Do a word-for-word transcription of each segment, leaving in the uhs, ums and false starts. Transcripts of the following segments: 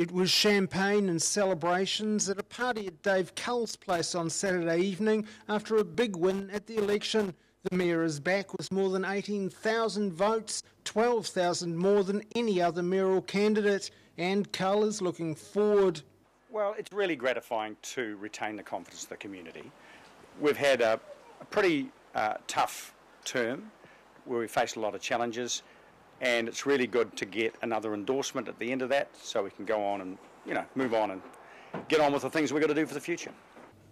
It was champagne and celebrations at a party at Dave Cull's place on Saturday evening after a big win at the election. The mayor is back with more than eighteen thousand votes, twelve thousand more than any other mayoral candidate, and Cull is looking forward. Well, it's really gratifying to retain the confidence of the community. We've had a, a pretty uh, tough term where we faced a lot of challenges, and it's really good to get another endorsement at the end of that so we can go on and, you know, move on and get on with the things we've got to do for the future.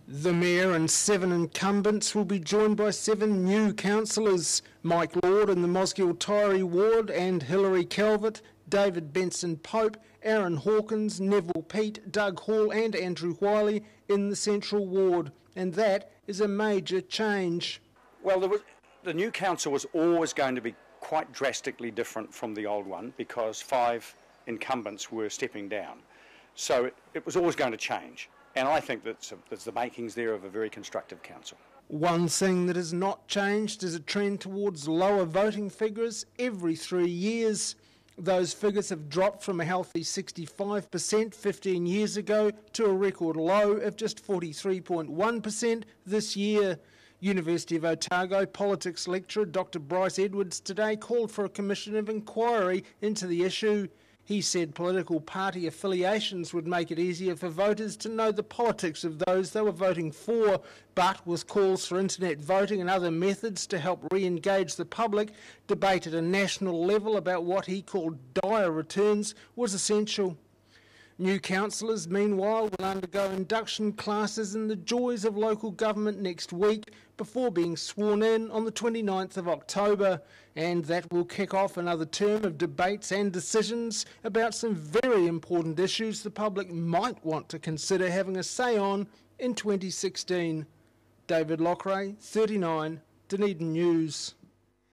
The Mayor and seven incumbents will be joined by seven new councillors. Mike Lord in the Mosgiel Tairi Ward and Hilary Calvert, David Benson Pope, Aaron Hawkins, Neville Peat, Doug Hall and Andrew Wiley in the Central Ward. And that is a major change. Well, there was, the new council was always going to be quite drastically different from the old one because five incumbents were stepping down. So it, it was always going to change. And I think that's, a, that's the makings there of a very constructive council. One thing that has not changed is a trend towards lower voting figures every three years. Those figures have dropped from a healthy sixty-five percent fifteen years ago to a record low of just forty-three point one percent this year. University of Otago politics lecturer Doctor Bryce Edwards today called for a commission of inquiry into the issue. He said political party affiliations would make it easier for voters to know the politics of those they were voting for, but with calls for internet voting and other methods to help re-engage the public, debate at a national level about what he called dire returns was essential. New councillors, meanwhile, will undergo induction classes in the joys of local government next week before being sworn in on the twenty-ninth of October. And that will kick off another term of debates and decisions about some very important issues the public might want to consider having a say on in twenty sixteen. David Lockray, thirty-nine, Dunedin News.